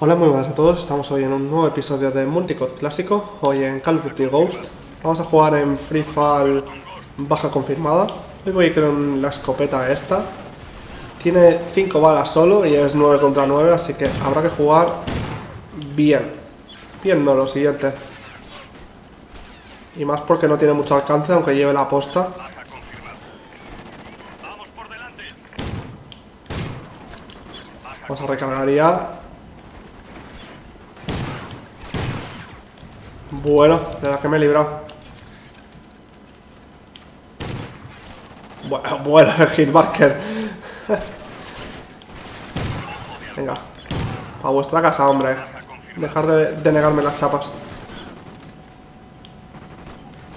Hola, muy buenas a todos, estamos hoy en un nuevo episodio de Multicod Clásico, hoy en Call of Duty Ghost. Vamos a jugar en Free Fall baja confirmada. Hoy voy con la escopeta esta. Tiene 5 balas solo y es 9 contra 9, así que habrá que jugar bien. Viendo lo siguiente. Y más porque no tiene mucho alcance, aunque lleve la posta. Vamos a recargar ya. Bueno, de la que me he librado. Bueno, el hitmarker. Venga, a vuestra casa, hombre. Dejar de negarme las chapas.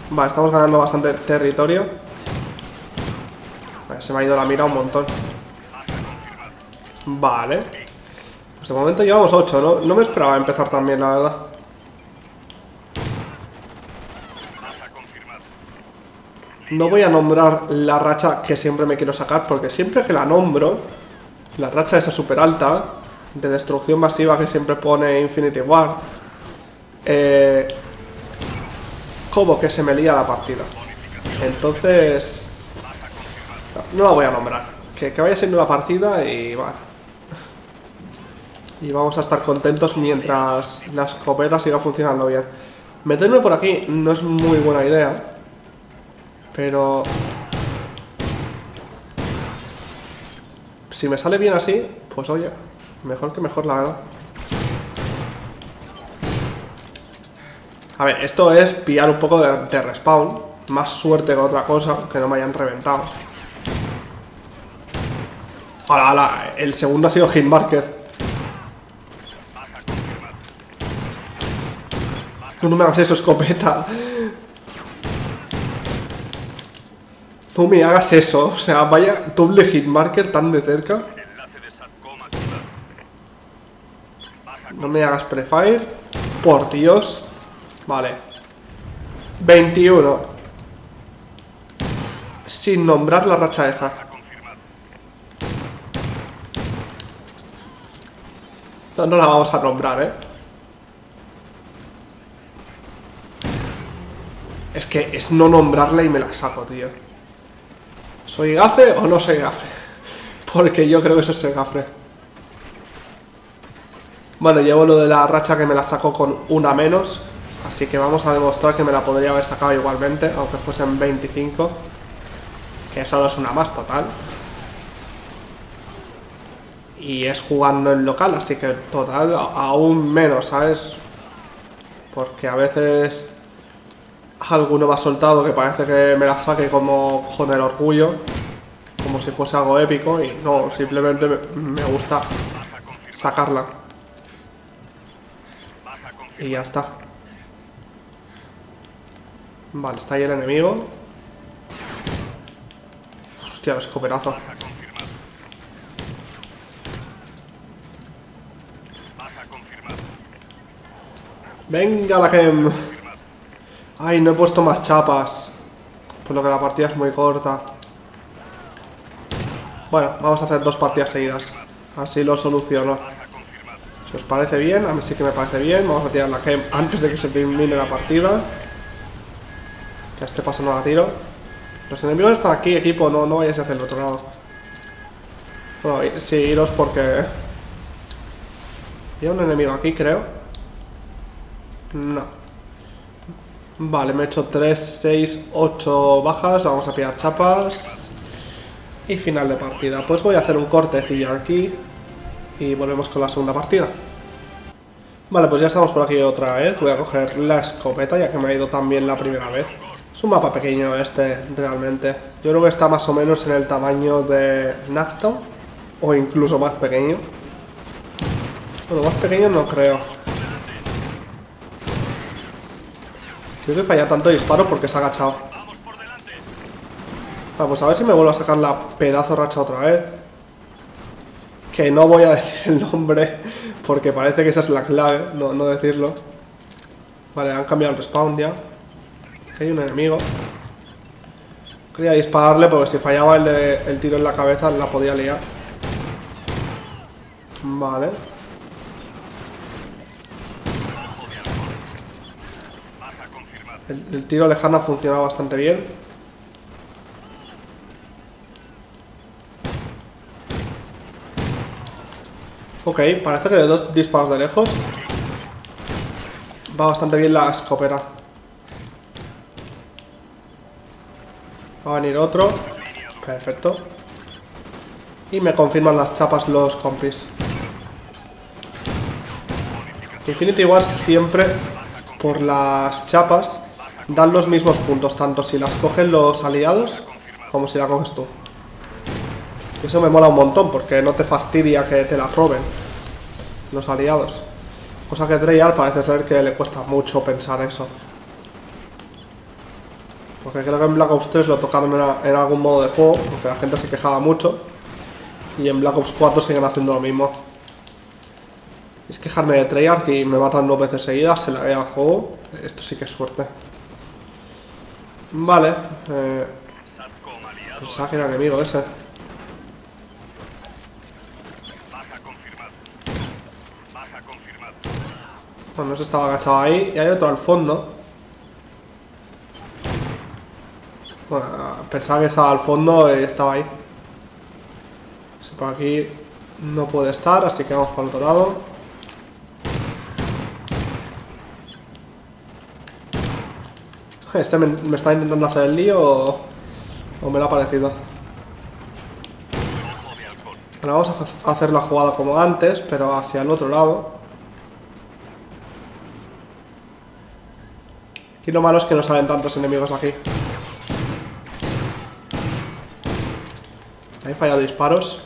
Vale, estamos ganando bastante territorio. Vale, se me ha ido la mira un montón. Vale. Pues de momento llevamos 8, ¿no? No me esperaba empezar tan bien, la verdad. No voy a nombrar la racha que siempre me quiero sacar, porque siempre que la nombro, la racha esa súper alta, de destrucción masiva que siempre pone Infinity Ward, como que se me lía la partida. Entonces, no la voy a nombrar. Que vaya siendo la partida y bueno. Y vamos a estar contentos mientras la escopeta siga funcionando bien. Meterme por aquí no es muy buena idea. Pero si me sale bien así, pues oye, mejor que mejor, la verdad. A ver, esto es pillar un poco de respawn. Más suerte que otra cosa, que no me hayan reventado. ¡Hala, hala! El segundo ha sido hitmarker. No me hagas eso, escopeta. No me hagas eso, o sea, vaya doble hitmarker tan de cerca. No me hagas prefire, por Dios. Vale, 21. Sin nombrar la racha esa. No la vamos a nombrar, ¿eh? Es que es no nombrarla y me la saco, tío. ¿Soy gafe o no soy gafe? Porque yo creo que eso es el gafe. Bueno, llevo lo de la racha que me la saco con una menos. Así que vamos a demostrar que me la podría haber sacado igualmente, aunque fuesen 25. Que solo es una más total. Y es jugando en local, así que total aún menos, ¿sabes? Porque a veces alguno me ha soltado que parece que me la saque como con el orgullo, como si fuese algo épico, y no, simplemente me gusta sacarla. Y ya está. Vale, está ahí el enemigo. Hostia, el escopetazo. Venga la gem. Ay, no he puesto más chapas, por lo que la partida es muy corta. Bueno, vamos a hacer 2 partidas seguidas. Así lo soluciono. Si os parece bien, a mí sí que me parece bien. Vamos a tirar la game antes de que se termine la partida. Que a este paso no la tiro. Los enemigos están aquí, equipo. No vayáis hacia el otro lado. Bueno, sí, iros porque había un enemigo aquí, creo. No. Vale, me he hecho 3, 6, 8 bajas, vamos a pillar chapas y final de partida. Pues voy a hacer un cortecillo aquí y volvemos con la segunda partida. Vale, pues ya estamos por aquí otra vez, voy a coger la escopeta ya que me ha ido tan bien la primera vez. Es un mapa pequeño este, realmente. Yo creo que está más o menos en el tamaño de Nacto o incluso más pequeño. Bueno, más pequeño no creo. Creo que falla tanto disparo porque se ha agachado. Vale, pues a ver si me vuelvo a sacar la pedazo racha otra vez. Que no voy a decir el nombre, porque parece que esa es la clave, no decirlo. Vale, han cambiado el respawn ya. Aquí hay un enemigo. Quería dispararle porque si fallaba el tiro en la cabeza la podía liar. Vale. El tiro lejano ha funcionado bastante bien. Ok, parece que de dos disparos de lejos va bastante bien la escopeta. Va a venir otro. Perfecto. Y me confirman las chapas los compis. Infinity Ward siempre por las chapas dan los mismos puntos, tanto si las cogen los aliados como si la coges tú. Eso me mola un montón porque no te fastidia que te las roben los aliados. Cosa que a Treyarch parece ser que le cuesta mucho pensar eso. Porque creo que en Black Ops 3 lo tocaron en algún modo de juego, porque la gente se quejaba mucho. Y en Black Ops 4 siguen haciendo lo mismo. Es quejarme de Treyarch y me matan 2 veces seguidas, se la vea al juego. Esto sí que es suerte. Vale. Pensaba que era enemigo ese. Bueno, ese estaba agachado ahí. Y hay otro al fondo. Bueno, pensaba que estaba al fondo y estaba ahí. Si por aquí no puede estar, así que vamos para el otro lado. Este me está intentando hacer el lío o me lo ha parecido. Bueno, vamos a hacer la jugada como antes, pero hacia el otro lado. Y lo malo es que no salen tantos enemigos aquí. He fallado disparos.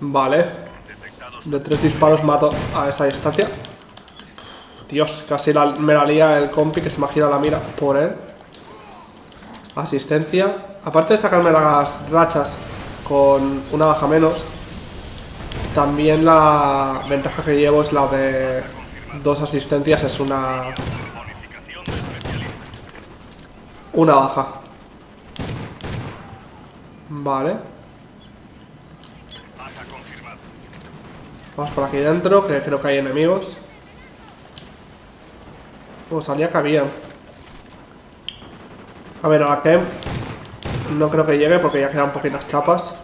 Vale. De 3 disparos mato a esa distancia. Dios, casi me la lía el compi que se me gira la mira por él. Asistencia. Aparte de sacarme las rachas con una baja menos, también la ventaja que llevo es la de 2 asistencias, es una baja. Vale. Vamos por aquí dentro, que creo que hay enemigos. Pues salía que había. A ver, a la que no creo que llegue porque ya quedan poquitas chapas.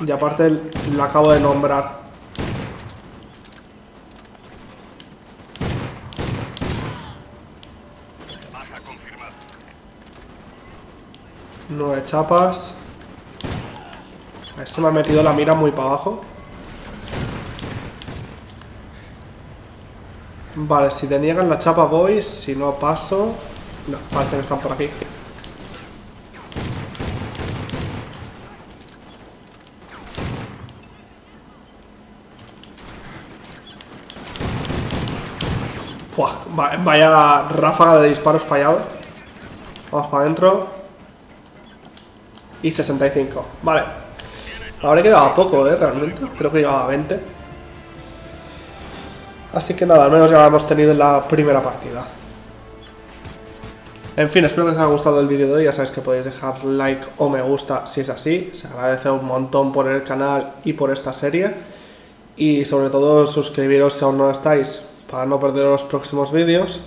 Y aparte la acabo de nombrar. Baja confirmada. 9 chapas. A ver, se me ha metido la mira muy para abajo. Vale, si te niegan la chapa voy, si no paso. No, parece que están por aquí. Vaya ráfaga de disparos fallado. Vamos para adentro. Y 65. Vale. Ahora quedaba poco, realmente. Creo que llevaba 20. Así que nada, al menos ya lo hemos tenido en la primera partida. En fin, espero que os haya gustado el vídeo de hoy. Ya sabéis que podéis dejar like o me gusta si es así. Se agradece un montón por el canal y por esta serie. Y sobre todo suscribiros si aún no estáis, para no perder los próximos vídeos,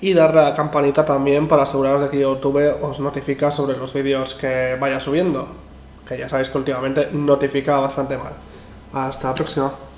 y darle a la campanita también para aseguraros de que YouTube os notifica sobre los vídeos que vaya subiendo, que ya sabéis que últimamente notifica bastante mal. Hasta la próxima.